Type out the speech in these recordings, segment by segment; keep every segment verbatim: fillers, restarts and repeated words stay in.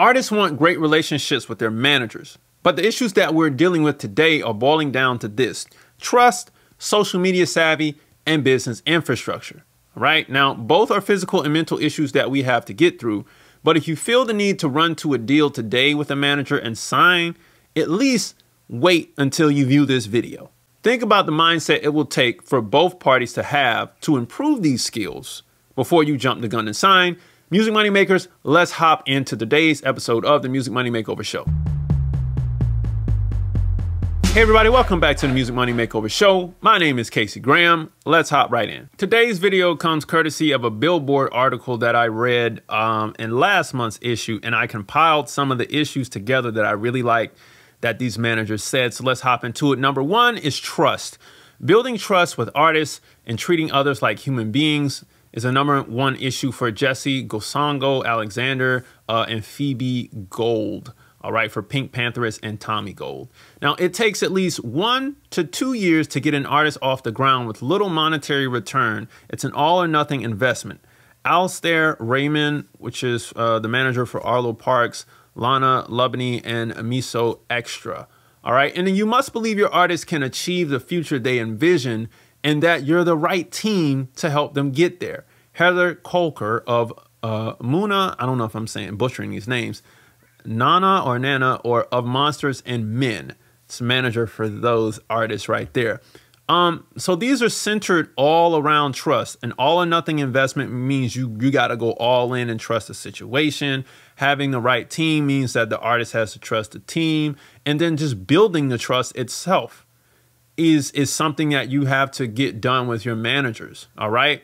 Artists want great relationships with their managers, but the issues that we're dealing with today are boiling down to this: trust, social media savvy, and business infrastructure. Right? Now, both are physical and mental issues that we have to get through, but if you feel the need to run to a deal today with a manager and sign, at least wait until you view this video. Think about the mindset it will take for both parties to have to improve these skills before you jump the gun and sign. Music Money Makers, let's hop into today's episode of the Music Money Makeover Show. Hey everybody, welcome back to the Music Money Makeover Show. My name is Casey Graham. Let's hop right in. Today's video comes courtesy of a Billboard article that I read um, in last month's issue, and I compiled some of the issues together that I really like that these managers said, so let's hop into it. Number one is trust. Building trust with artists and treating others like human beings is a number one issue for Jesse Gossongo Alexander uh, and Phoebe Gold. All right, for Pink Panthers and Tommy Gold. Now, it takes at least one to two years to get an artist off the ground with little monetary return. It's an all or nothing investment. Alistair Raymond, which is uh, the manager for Arlo Parks, Lana Lubany, and Amiso Extra. All right, and then you must believe your artists can achieve the future they envision and that you're the right team to help them get there. Heather Kolker of uh, Muna, I don't know if I'm saying butchering these names, Nana or Nana or of Monsters and Men. It's manager for those artists right there. Um, so these are centered all around trust. An all or nothing investment means you, you got to go all in and trust the situation. Having the right team means that the artist has to trust the team. And then just building the trust itself is, is something that you have to get done with your managers. All right.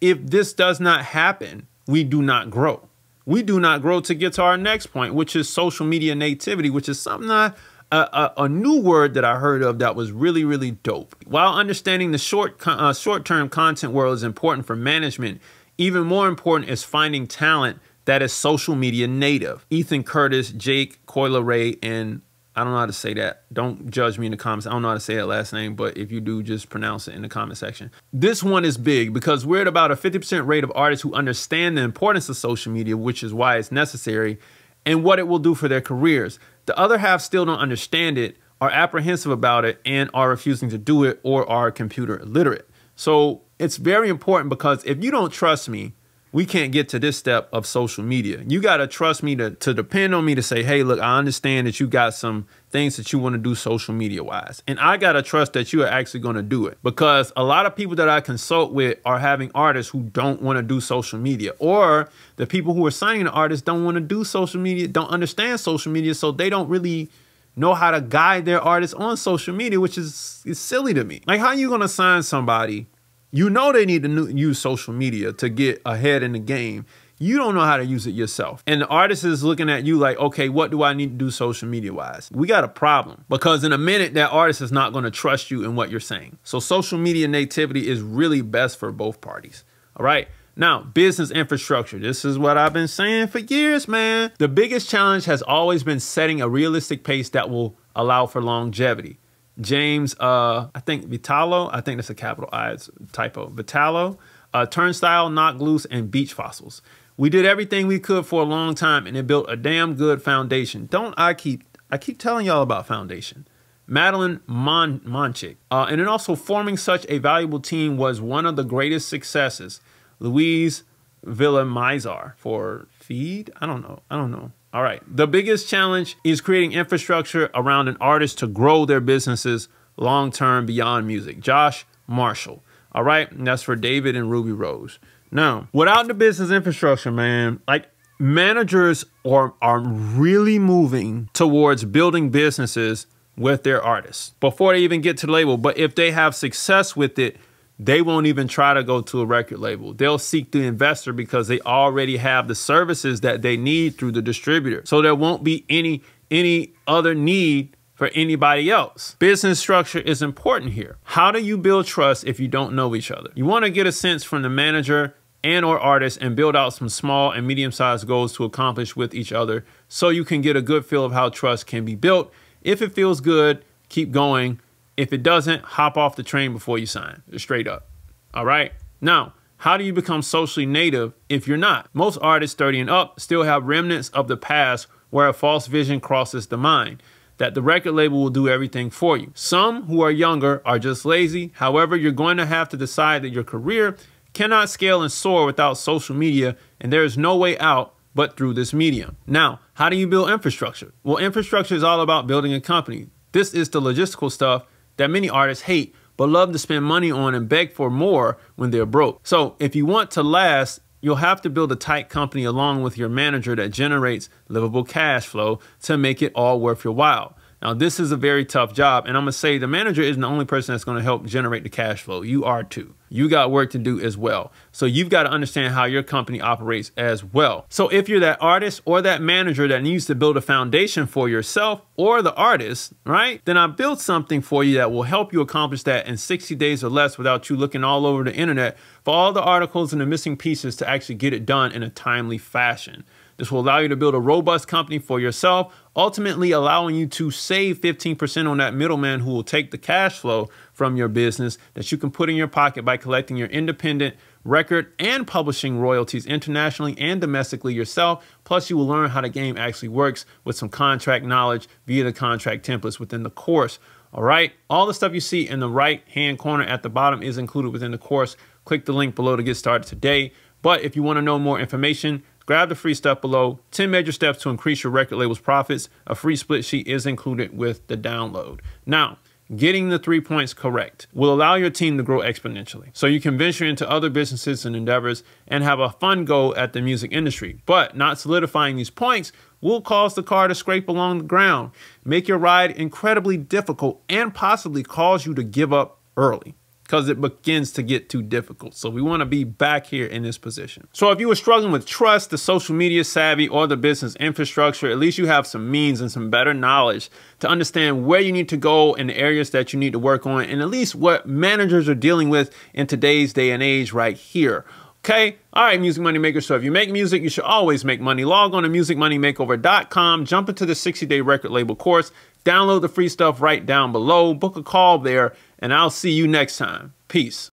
If this does not happen, we do not grow. We do not grow to get to our next point, which is social media nativity, which is something I, a, a, a new word that I heard of that was really, really dope. While understanding the short, uh, short-term content world is important for management, even more important is finding talent that is social media native. Ethan Curtis, Jake Coileray, and I don't know how to say that. Don't judge me in the comments. I don't know how to say that last name, but if you do, just pronounce it in the comment section. This one is big because we're at about a fifty percent rate of artists who understand the importance of social media, which is why it's necessary, and what it will do for their careers. The other half still don't understand it, are apprehensive about it, and are refusing to do it, or are computer illiterate. So it's very important, because if you don't trust me, we can't get to this step of social media. You got to trust me to, to depend on me to say, hey, look, I understand that you got some things that you want to do social media wise. And I got to trust that you are actually going to do it, because a lot of people that I consult with are having artists who don't want to do social media, or the people who are signing the artists don't want to do social media, don't understand social media. So they don't really know how to guide their artists on social media, which is, is silly to me. Like, how are you going to sign somebody? You know they need to use social media to get ahead in the game. You don't know how to use it yourself. And the artist is looking at you like, okay, what do I need to do social media wise? We got a problem, because in a minute, that artist is not going to trust you in what you're saying. So social media nativity is really best for both parties. All right. Now, business infrastructure. This is what I've been saying for years, man. The biggest challenge has always been setting a realistic pace that will allow for longevity. James, uh, I think Vitalo, I think that's a capital I, it's a typo, Vitalo, uh, Turnstile, Knock Loose, and Beach Fossils. We did everything we could for a long time, and it built a damn good foundation. Don't I keep, I keep telling y'all about foundation. Madeline Mon Monchick, uh, and then also forming such a valuable team was one of the greatest successes. Louise Villa Mizar for feed? I don't know, I don't know. All right. The biggest challenge is creating infrastructure around an artist to grow their businesses long-term beyond music. Josh Marshall. All right. And that's for David and Ruby Rose. Now, without the business infrastructure, man, like, managers are, are really moving towards building businesses with their artists before they even get to the label. But if they have success with it, they won't even try to go to a record label. They'll seek the investor because they already have the services that they need through the distributor. So there won't be any, any other need for anybody else. Business structure is important here. How do you build trust if you don't know each other? You want to get a sense from the manager and or artist and build out some small and medium-sized goals to accomplish with each other so you can get a good feel of how trust can be built. If it feels good, keep going. If it doesn't, hop off the train before you sign, straight up. All right. Now, How do you become socially native if you're not? Most artists thirty and up still have remnants of the past where a false vision crosses the mind, that the record label will do everything for you. Some who are younger are just lazy. However, you're going to have to decide that your career cannot scale and soar without social media, and there is no way out but through this medium. Now, how do you build infrastructure? Well, infrastructure is all about building a company. This is the logistical stuff that many artists hate, but love to spend money on and beg for more when they're broke. So if you want to last, you'll have to build a tight company along with your manager that generates livable cash flow to make it all worth your while. Now, this is a very tough job, and I'm gonna say the manager isn't the only person that's gonna help generate the cash flow. You are too. You got work to do as well. So you've got to understand how your company operates as well. So if you're that artist or that manager that needs to build a foundation for yourself or the artist, right? Then I built something for you that will help you accomplish that in sixty days or less without you looking all over the internet for all the articles and the missing pieces to actually get it done in a timely fashion. This will allow you to build a robust company for yourself, ultimately allowing you to save fifteen percent on that middleman who will take the cash flow from your business that you can put in your pocket by collecting your independent record and publishing royalties internationally and domestically yourself. Plus, you will learn how the game actually works with some contract knowledge via the contract templates within the course. All right, all the stuff you see in the right-hand corner at the bottom is included within the course. Click the link below to get started today. But if you want to know more information, grab the free stuff below, ten major steps to increase your record label's profits. A free split sheet is included with the download. Now, getting the three points correct will allow your team to grow exponentially, so you can venture into other businesses and endeavors and have a fun go at the music industry. But not solidifying these points will cause the car to scrape along the ground, make your ride incredibly difficult, and possibly cause you to give up early, because it begins to get too difficult. So we want to be back here in this position. So if you were struggling with trust, the social media savvy, or the business infrastructure, at least you have some means and some better knowledge to understand where you need to go and the areas that you need to work on, and at least what managers are dealing with in today's day and age right here. Okay, all right, Music Money Maker. So if you make music, you should always make money. Log on to music money makeover dot com, jump into the sixty day record label course, download the free stuff right down below, book a call there, and I'll see you next time. Peace.